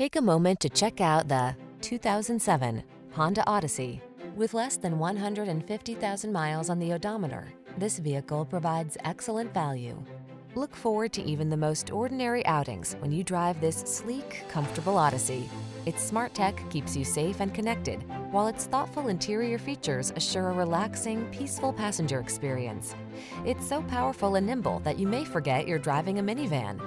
Take a moment to check out the 2007 Honda Odyssey. With less than 150,000 miles on the odometer, this vehicle provides excellent value. Look forward to even the most ordinary outings when you drive this sleek, comfortable Odyssey. Its smart tech keeps you safe and connected, while its thoughtful interior features assure a relaxing, peaceful passenger experience. It's so powerful and nimble that you may forget you're driving a minivan.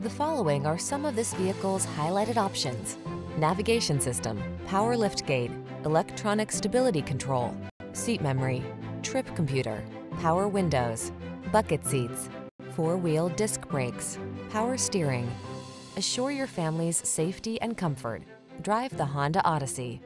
The following are some of this vehicle's highlighted options: navigation system, power liftgate, electronic stability control, seat memory, trip computer, power windows, bucket seats, four-wheel disc brakes, power steering. Assure your family's safety and comfort. Drive the Honda Odyssey.